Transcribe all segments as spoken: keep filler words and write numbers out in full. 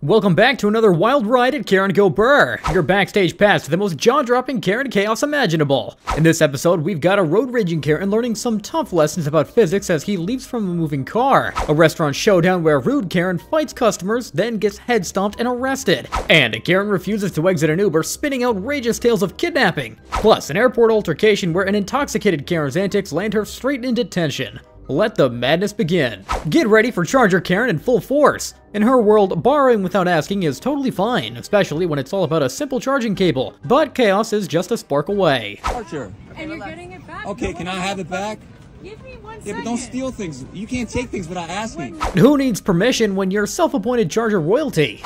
Welcome back to another wild ride at Karen Go Brrrrr, your backstage pass to the most jaw-dropping Karen chaos imaginable. In this episode, we've got a road-raging Karen learning some tough lessons about physics as he leaps from a moving car, a restaurant showdown where rude Karen fights customers, then gets head-stomped and arrested, and a Karen refuses to exit an Uber, spinning outrageous tales of kidnapping, plus an airport altercation where an intoxicated Karen's antics land her straight into tension. Let the madness begin. Get ready for Charger Karen in full force. In her world, borrowing without asking is totally fine, especially when it's all about a simple charging cable. But chaos is just a spark away. Charger. And you're getting it back. Okay, can I have it back? Give me one second. Yeah, but don't steal things. You can't take things without asking. Who needs permission when you're self-appointed Charger royalty?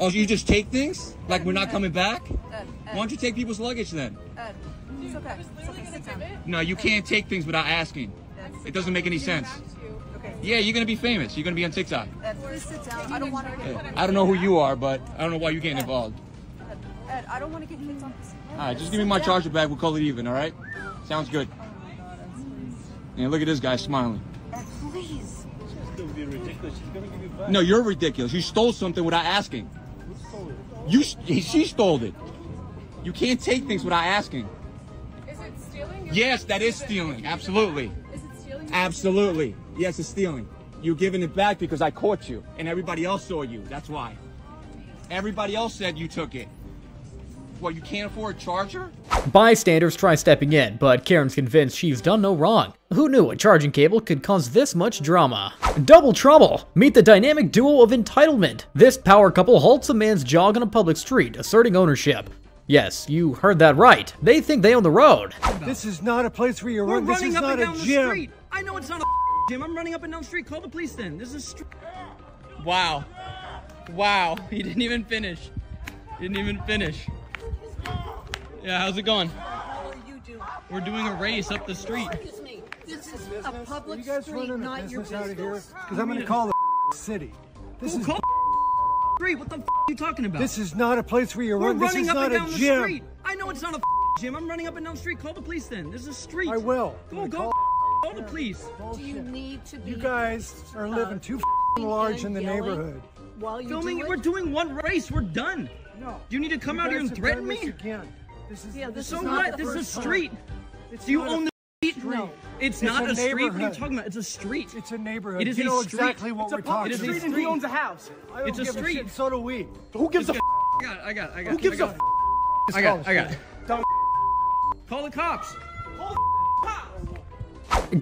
Oh, you just take things? Like we're not coming back? Why don't you take people's luggage then? It's okay. It's okay. No, you can't take things without asking. It doesn't make any sense. Yeah, you're going to be famous. You're going to be on TikTok. I don't want to I don't know who you are, but I don't know why you're getting involved. Ed, I don't want to get kicked on this. All right, just give me my charger bag. We'll call it even, all right? Sounds good. Yeah, look at this guy smiling. Please. No, you're ridiculous. You stole something without asking. You, she stole it. You can't take things without asking. Is it stealing? Yes, that is stealing. Absolutely. Absolutely. Yes, it's stealing. You're giving it back because I caught you and everybody else saw you. That's why. Everybody else said you took it. Well, you can't afford a charger? Bystanders try stepping in, but Karen's convinced she's done no wrong. Who knew a charging cable could cause this much drama? Double Trouble! Meet the dynamic duo of entitlement. This power couple halts a man's jog on a public street, asserting ownership. Yes, you heard that right. They think they own the road. This is not a place where you're running. This is not a gym. I know it's not a gym. I'm running up and down the street. Call the police then. This is street. Wow. Wow. He didn't even finish. He didn't even finish. Yeah, how's it going? How are you doing? We're doing a race up the street. Excuse me. This is a public street, not your business. Because I'm going to call the city. This is What the f are you talking about? This is not a place where you're running. This is not a gym. I know it's not a gym. I'm running up and down the street. Call the police then. This is a street. I will. Go, go. Call the police. Do you need to be? You guys are living too large in the neighborhood. While you're filming, we're doing one race. We're done. No. Do you need to come out here and threaten me? This is. Yeah. This is not. This is a street. Do you own the street? No. It's not a street. What are you talking about? It's a street. It's a neighborhood. It is a street. Exactly what we're talking about. It is a street. He owns a house. It's a street. So do we. Who gives a? I got. I got. I got. Who gives a? I got. I got. Don't call the cops. Call the cops.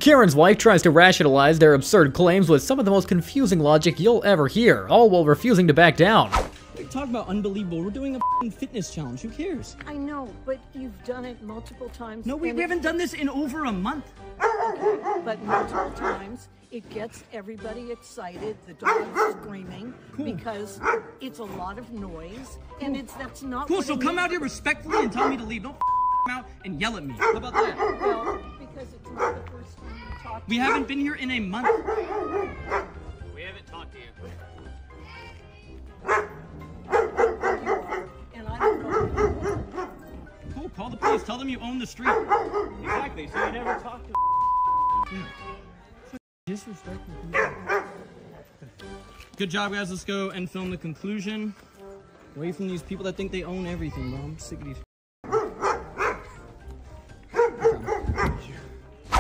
Karen's wife tries to rationalize their absurd claims with some of the most confusing logic you'll ever hear, all while refusing to back down. Talk about unbelievable. We're doing a fitness challenge. Who cares? I know, but you've done it multiple times. No, we, we haven't done this in over a month. Okay, but multiple times. It gets everybody excited. The dog's screaming cool. Because it's a lot of noise, and it's that's not. Cool. What so come means. Out here respectfully and tell me to leave. Don't f out and yell at me. How about that? Well, because it's not the first time we talked. We to haven't you. Been here in a month. We haven't talked to you. Cool, call the police. Tell them you own the street. Exactly, so you never talk to yeah. Disrespectful. Good job, guys. Let's go and film the conclusion. Away from these people that think they own everything, bro. I'm sick of these.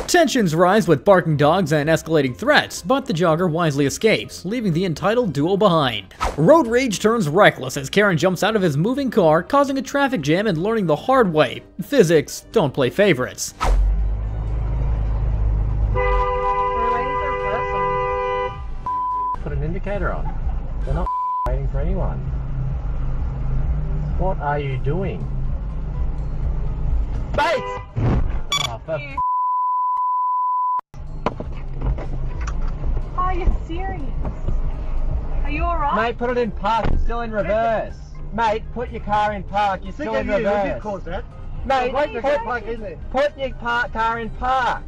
Tensions rise with barking dogs and escalating threats, but the jogger wisely escapes, leaving the entitled duo behind. Road rage turns reckless as Karen jumps out of his moving car, causing a traffic jam and learning the hard way. Physics don't play favorites. We're waiting for a person. Put an indicator on. They're not waiting for anyone. What are you doing? Bait! Oh, for yeah. Are you serious? Are you alright? Mate, put it in park, you're still in reverse. Mate, put your car in park, you're still in you, reverse. You caused that. Mate, wait, put, put, park, isn't it? Put your par car in park.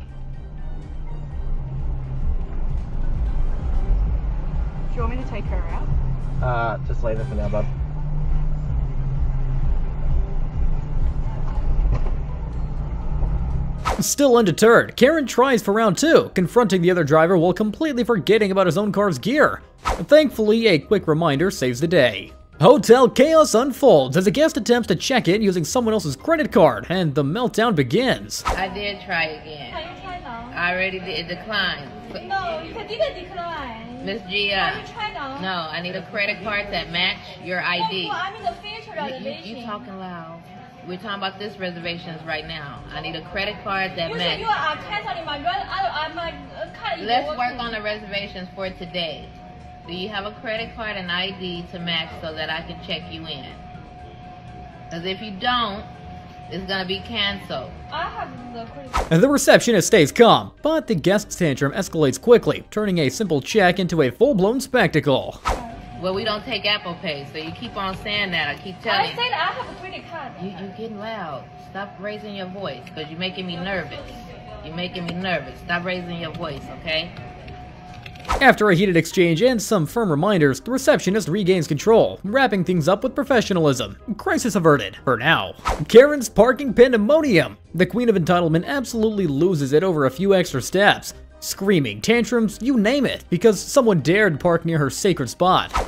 Do you want me to take her out? Uh, just leave it for now, bub. Still undeterred, Karen tries for round two, confronting the other driver while completely forgetting about his own car's gear. Thankfully, a quick reminder saves the day. Hotel chaos unfolds as a guest attempts to check in using someone else's credit card, and the meltdown begins. I did try again. How you tried now? I already did decline. No, you didn't decline. Miss Gia. How you tried now? No, I need a credit card that match your I D. No, I mean the future reservation. You, you, you talking loud. We're talking about this reservations right now. I need a credit card that match. You are canceling my card. Let's work on the reservations for today. Do you have a credit card and I D to match so that I can check you in? Because if you don't, it's going to be canceled. I have the credit card. The receptionist stays calm, but the guest tantrum escalates quickly, turning a simple check into a full-blown spectacle. Well, we don't take Apple Pay, so you keep on saying that. I keep telling you. I said I have a credit card. You, you're getting loud. Stop raising your voice because you're making me nervous. You're making me nervous. Stop raising your voice, okay? After a heated exchange and some firm reminders, the receptionist regains control, wrapping things up with professionalism. Crisis averted, for now. Karen's parking pandemonium. The Queen of Entitlement absolutely loses it over a few extra steps. Screaming, tantrums, you name it, because someone dared park near her sacred spot.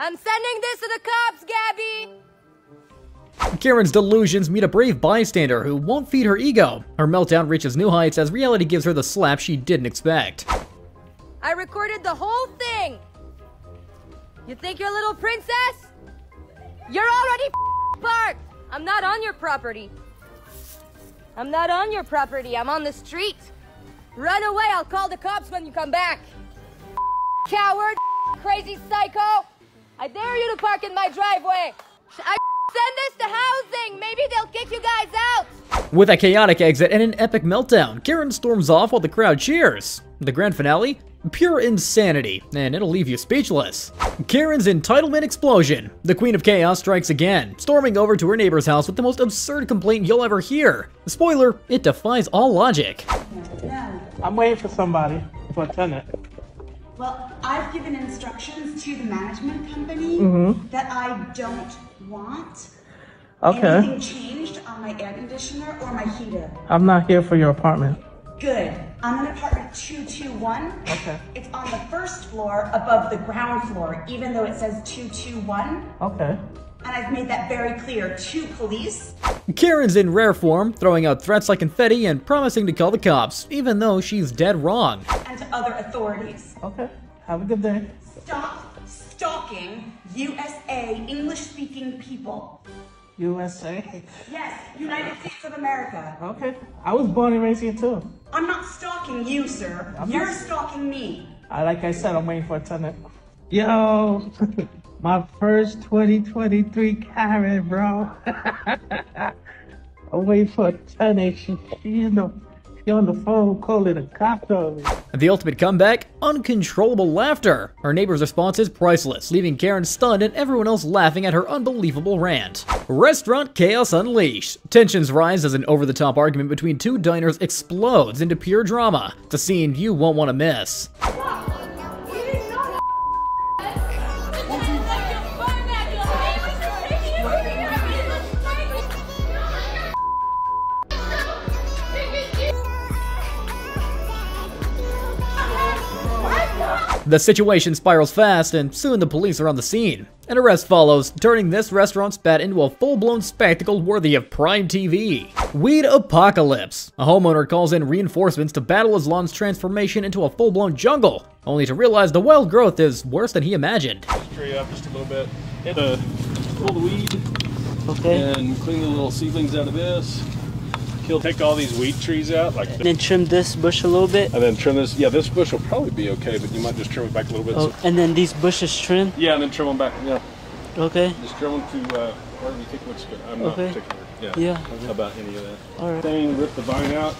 I'm sending this to the cops, Gabby! Karen's delusions meet a brave bystander who won't feed her ego. Her meltdown reaches new heights as reality gives her the slap she didn't expect. I recorded the whole thing! You think you're a little princess? You're already f***ing parked! I'm not on your property. I'm not on your property, I'm on the street. Run away, I'll call the cops when you come back. F***ing coward, f***ing crazy psycho! I dare you to park in my driveway! I send this to housing! Maybe they'll kick you guys out! With a chaotic exit and an epic meltdown, Karen storms off while the crowd cheers. The grand finale? Pure insanity, and it'll leave you speechless. Karen's entitlement explosion. The Queen of Chaos strikes again, storming over to her neighbor's house with the most absurd complaint you'll ever hear. Spoiler, it defies all logic. I'm waiting for somebody, for a tenant. Well, I've given instructions to the management company mm-hmm. that I don't want okay. anything changed on my air conditioner or my heater. I'm not here for your apartment. Good. I'm in apartment two two one. Okay. It's on the first floor above the ground floor, even though it says two two one. Okay. And I've made that very clear to police. Karen's in rare form, throwing out threats like confetti and promising to call the cops, even though she's dead wrong. And to other authorities. Okay, have a good day. Stop stalking U S A English-speaking people. U S A? Yes, United States of America. Okay, I was born and raised here too. I'm not stalking you, sir. I'm You're not... stalking me. I, like I said, I'm waiting for a tenant. Yo! My first twenty twenty-three Karen, bro. I wait for a tenant. She, she, in the, she on the phone calling the cops on me. The ultimate comeback? Uncontrollable laughter. Her neighbor's response is priceless, leaving Karen stunned and everyone else laughing at her unbelievable rant. Restaurant chaos unleashed. Tensions rise as an over-the-top argument between two diners explodes into pure drama. It's a scene you won't want to miss. The situation spirals fast, and soon the police are on the scene. An arrest follows, turning this restaurant spat into a full-blown spectacle worthy of Prime T V. Weed Apocalypse. A homeowner calls in reinforcements to battle his lawn's transformation into a full-blown jungle, only to realize the wild growth is worse than he imagined. Tree up just a little bit. Hit a pull the weed, okay, and clean the little seedlings out of this. He'll take all these weed trees out, like. And then trim this bush a little bit. And then trim this. Yeah, this bush will probably be okay, but you might just trim it back a little bit. Oh, so. And then these bushes trim. Yeah, and then trim them back. Yeah. Okay. Just trim them to uh, wherever you think looks good. I'm not okay. particular. Yeah. Yeah. Okay. About any of that. All right. Thing, rip the vine out,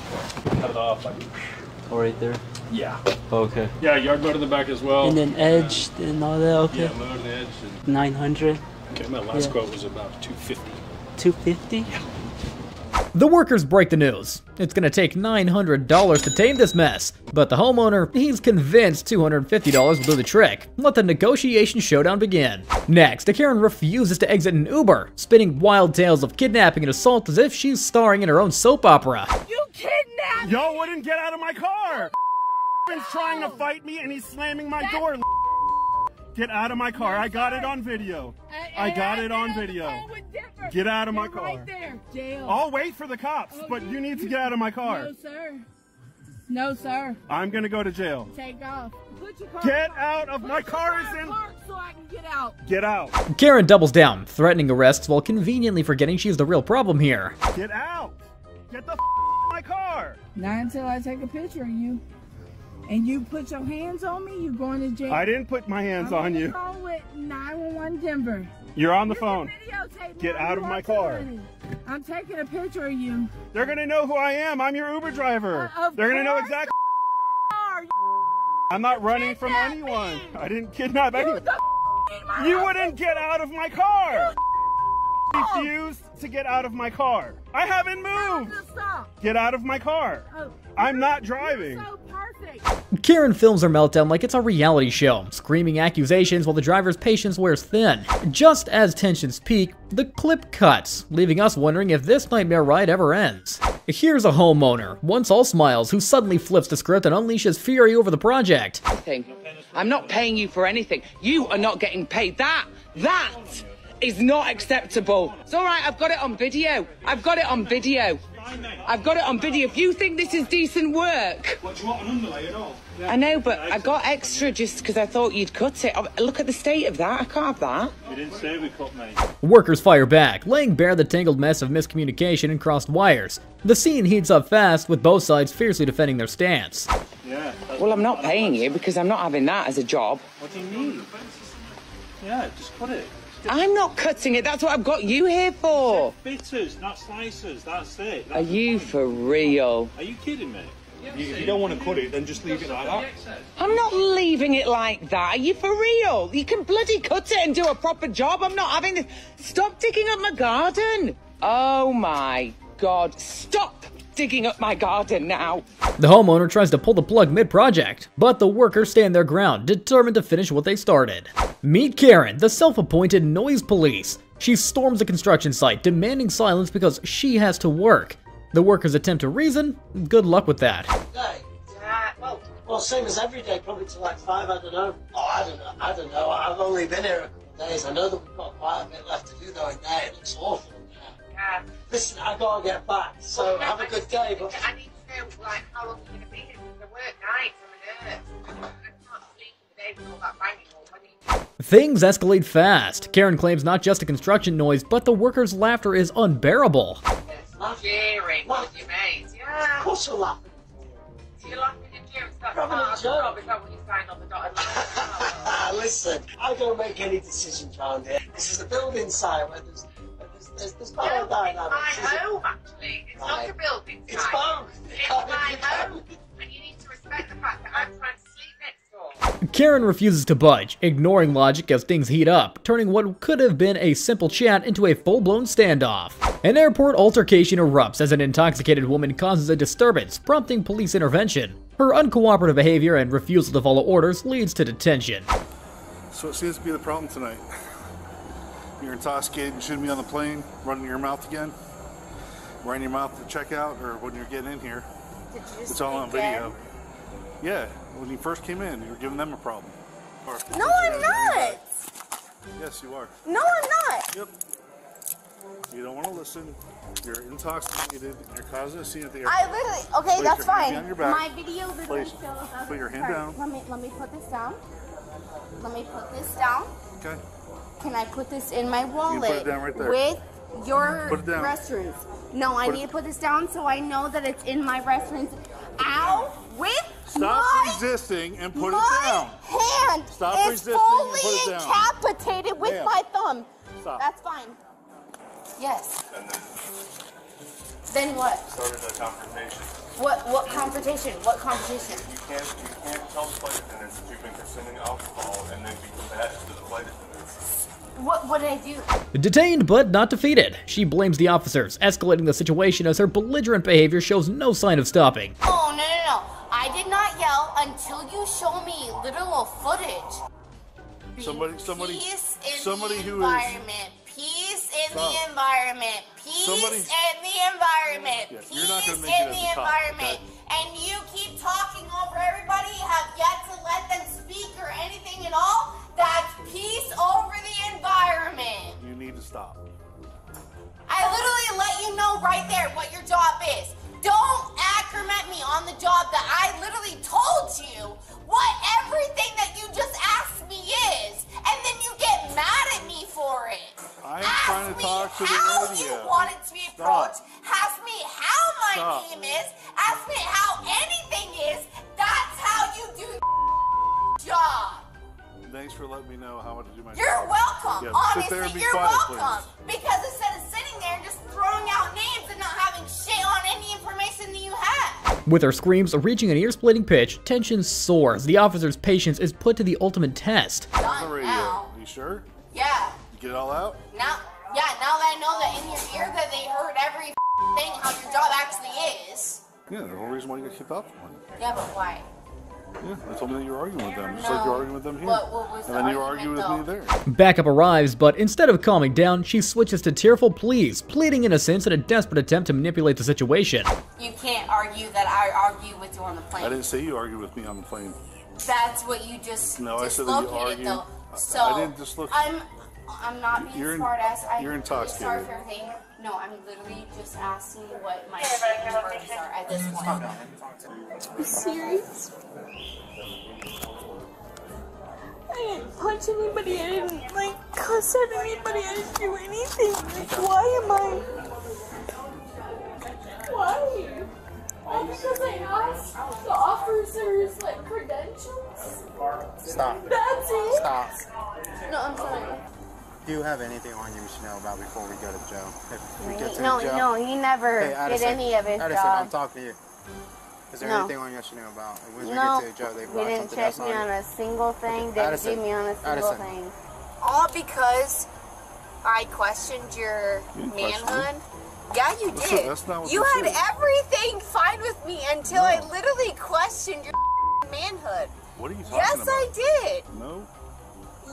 cut it off. Like, oh, right there. Yeah. Oh, okay. Yeah, yard motor to the back as well. And then edge and, and all that. Okay. Yeah, motor and edge. And nine hundred. Okay, my last yeah. quote was about two fifty. two fifty? Yeah. The workers break the news. It's gonna take nine hundred dollars to tame this mess, but the homeowner, he's convinced two hundred fifty dollars will do the trick. Let the negotiation showdown begin. Next, Karen refuses to exit an Uber, spinning wild tales of kidnapping and assault as if she's starring in her own soap opera. You kidnapped me! Y'all wouldn't get out of my car! He's trying to fight me and he's slamming my door. Get out of my car. I got it on video. I got it on video. Get out of my car. I'll wait for the cops, but you need to get out of my car. No, sir. No, sir. I'm going to go to jail. Take off. Get out of my car. Is in. So I can get out. Get out. Karen doubles down, threatening arrests while conveniently forgetting she's the real problem here. Get out. Get the f out of my car. Not until I take a picture of you. And you put your hands on me, you're going to jail. I didn't put my hands on you. I'm on the phone with nine one one Denver. You're on the phone. Get out of my car. I'm taking a picture of you. They're going to know who I am. I'm your Uber driver. They're going to know exactly I'm not running from anyone. I didn't kidnap anyone. You wouldn't get out of my car. Refused to get out of my car. I haven't moved. Get out of my car. I'm not driving. Karen films her meltdown like it's a reality show, screaming accusations while the driver's patience wears thin. Just as tensions peak, the clip cuts, leaving us wondering if this nightmare ride ever ends. Here's a homeowner, once all smiles, who suddenly flips the script and unleashes fury over the project. I'm not paying you for anything. You are not getting paid. That, that is not acceptable. It's all right, I've got it on video. I've got it on video. I've got it on video. If you think this is decent work. What, do you want an underlay at all? Yeah. I know, but I got extra just because I thought you'd cut it. Look at the state of that. I can't have that. You didn't say we cut, mate. Workers fire back, laying bare the tangled mess of miscommunication and crossed wires. The scene heats up fast, with both sides fiercely defending their stance. Yeah. Well, I'm not paying you because I'm not having that as a job. What do you mean? Yeah, just cut it. I'm not cutting it. That's what I've got you here for. Bitters, not slices. That's it. That's Are you for real? Are you kidding me? You, you don't want to cut it, then just leave it like that. I'm not leaving it like that. Are you for real? You can bloody cut it and do a proper job. I'm not having this. Stop digging up my garden. Oh, my God. Stop digging up my garden now. The homeowner tries to pull the plug mid-project, but the workers stand their ground, determined to finish what they started. Meet Karen, the self-appointed noise police. She storms the construction site, demanding silence because she has to work. The workers attempt to reason. Good luck with that. Hey, uh, well, well, same as every day, probably till like five, I don't know. Oh, I don't know, I don't know. I've only been here a couple of days. I know that we've got quite a bit left to do, though, in there. It looks awful. Yeah. Uh, Listen, I gotta get back, so well, have I a good day. But I need to know, like, how long you're gonna be here. I work nights, I'm a nurse. I can't sleep in the day with all that banging. Things escalate fast. Karen claims not just the construction noise, but the workers' laughter is unbearable. It's cheering with your mates, yeah. Of course you're laughing. So you're laughing and cheering, so that's hard. Rob, is that what you signed on the dotted line? Listen, I don't make any decisions around here. This is a building site where there's... There's, there's no, it's my home, actually. It's right. Not a building site. It's both. It's my home. And you need to respect the fact that I'm trying to... Karen refuses to budge, ignoring logic as things heat up, turning what could have been a simple chat into a full-blown standoff. An airport altercation erupts as an intoxicated woman causes a disturbance, prompting police intervention. Her uncooperative behavior and refusal to follow orders leads to detention. So it seems to be the problem tonight. You're intoxicated and shouldn't be on the plane, running your mouth again, running your mouth to check out, or when you're getting in here. It's all on video. Yeah, when you first came in, you were giving them a problem. No, I'm not! Yes, you are. No, I'm not! Yep. You don't want to listen. You're intoxicated. You're causing a scene at the airport. I literally... Okay, place that's fine. Your back. My video literally shows us... Put your hand down. Let me, let me put this down. Let me put this down. Okay. Can I put this in my wallet? You put it down right there. With your reference. No, I put need it. to put this down so I know that it's in my reference. Ow! With... Stop my, resisting and put it down. My hand Stop is fully incapacitated with yeah. my thumb. Stop. That's fine. Yes. Then what? Started a confrontation. What what confrontation? What confrontation? You can't you can't tell the flight attendants that you've been consuming alcohol and then be compassionate to the flight attendants. What what did I do? Detained but not defeated. She blames the officers, escalating the situation as her belligerent behavior shows no sign of stopping. Oh no no no. I did not yell until you show me literal footage. Somebody somebody Peace in somebody the environment. Who is Peace in Stop. the environment. Peace Somebody. in the environment. Yeah, Peace in the environment. Top, okay? And you keep talking over everybody. You have yet to let them speak or anything at all. That's peace over the environment. You need to stop. I literally let you know right there what your job is. Don't accrimate me on the job that I literally told you what everything that you just asked me is. And then you get mad at me for it. I'm trying to talk to the radio. Ask me how you want it to be approached. Ask me how my name is. Ask me how anything is. That's how you do your job. Thanks for letting me know how to do my job. You're welcome. Yeah, Honestly, you're quiet, welcome. Please. Because instead of sitting there and just throwing out names and not having shit on any information that you have. With her screams reaching an ear-splitting pitch, tension soars. The officer's patience is put to the ultimate test. Done now. You sure? Yeah. Get it all out? Now, yeah, now that I know that in your ear that they heard every thing how your job actually is. Yeah, there's no reason why you got kicked out for one. Yeah, but why? Yeah, they told me that you were arguing with them, just no. like you're arguing with them here. What, what was and the then you were arguing with me there. Backup arrives, but instead of calming down, she switches to tearful pleas, pleading innocence in a desperate attempt to manipulate the situation. You can't argue that I argue with you on the plane. I didn't say you argued with me on the plane. That's what you just No, I said that you argued. Though. So, I didn't just look. I'm, I'm not being smart ass. I'm really sorry for everything. No, I'm literally just asking what my priorities are at this point. Are you serious? I didn't punch anybody. I didn't like cuss at anybody. I didn't do anything. Like, why am I? Why? All because I asked the officers like credentials. Stop. That's it. Stop. No, I'm sorry. Do you have anything on you we should know about before we go to jail? If we get to no, jail? No, he never hey, Addison, did any of his Addison, job. I'm talking to you. Is there no. anything on you I should know about? When we no, get to jail, they brought didn't check me on, on a single thing. They didn't give me on a single Addison. thing. All because I questioned your manhood. Yeah, you did. Not, that's not what you had is. everything fine with me until no. I literally questioned your manhood. What are you talking yes, about? Yes, I did. No.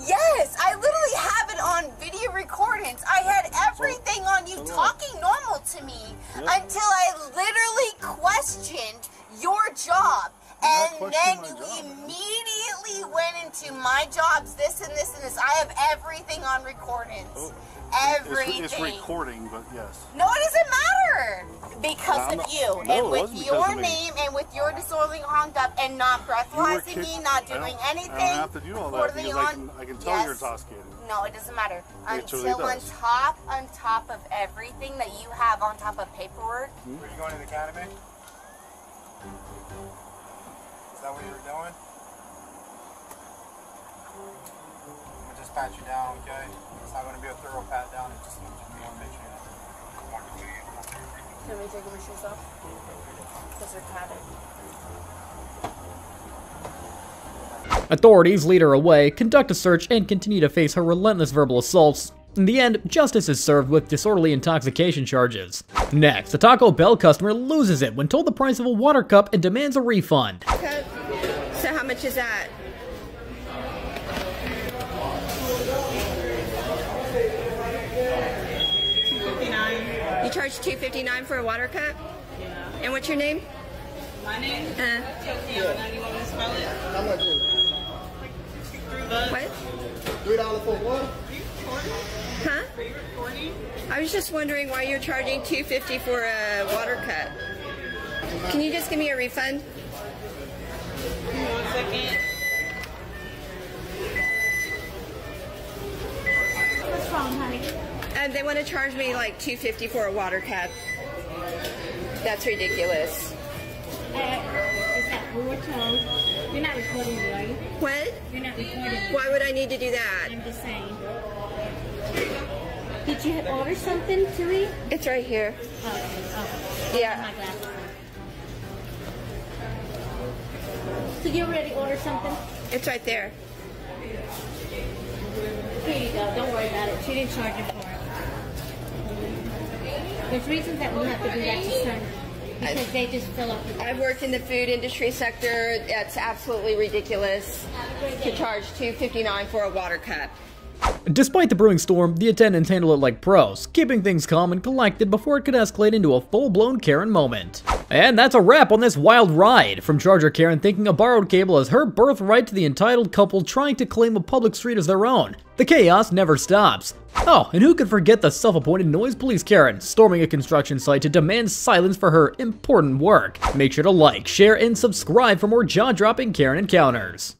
Yes, I literally have it on video recordings. I had everything on you talking normal to me yeah. until I literally questioned your job. And then you job. immediately went into my jobs, this and this and this. I have everything on recordings. Oh. Everything. It's, it's recording, but yes. No, it doesn't matter. Because I'm of you. Not, no, and with your name and with your disorderly conduct and not breathalyzing me, not doing I anything. I don't have to do all that because on, I, can, I can tell yes. you're intoxicated. No, it doesn't matter. It Until totally on does. top, on top of everything that you have on top of paperwork. Hmm? Were you going to the academy? Is that what you were doing? We'll just pat you down, okay? It's not going to be a thorough pat down. It's just going to be one picture. Can we take your shoes off? Because they're padded. Authorities lead her away, conduct a search, and continue to face her relentless verbal assaults. In the end, justice is served with disorderly intoxication charges. Next, a Taco Bell customer loses it when told the price of a water cup and demands a refund. So how much is that? You charge two fifty-nine for a water cup? Yeah. And what's your name? My name? Uh. Yeah. You want me to spell it? How much is it? Three bucks. What? Three dollars for what? Are you recording? Huh? Are you recording? I was just wondering why you're charging two fifty for a water cup. Can you just give me a refund? One second. What's wrong, honey? And they want to charge me like two fifty for a water cup. That's ridiculous. Uh, is that brutal? You're not recording, are you? What? You're not recording. Why would I need to do that? I'm just saying. Did you order something to eat? It's right here. Oh, oh. Yeah. My glass. So you already ordered something? It's right there. Here you go. Don't worry about it. She didn't charge you for it. There's reasons that we have to do that this time. Because I, they just fill up the place. I've worked in the food industry sector. That's absolutely ridiculous to charge two fifty-nine for a water cup. Despite the brewing storm, the attendants handle it like pros, keeping things calm and collected before it could escalate into a full-blown Karen moment. And that's a wrap on this wild ride, from Charger Karen thinking a borrowed cable is her birthright to the entitled couple trying to claim a public street as their own. The chaos never stops. Oh, and who could forget the self-appointed noise police Karen, storming a construction site to demand silence for her important work. Make sure to like, share, and subscribe for more jaw-dropping Karen encounters.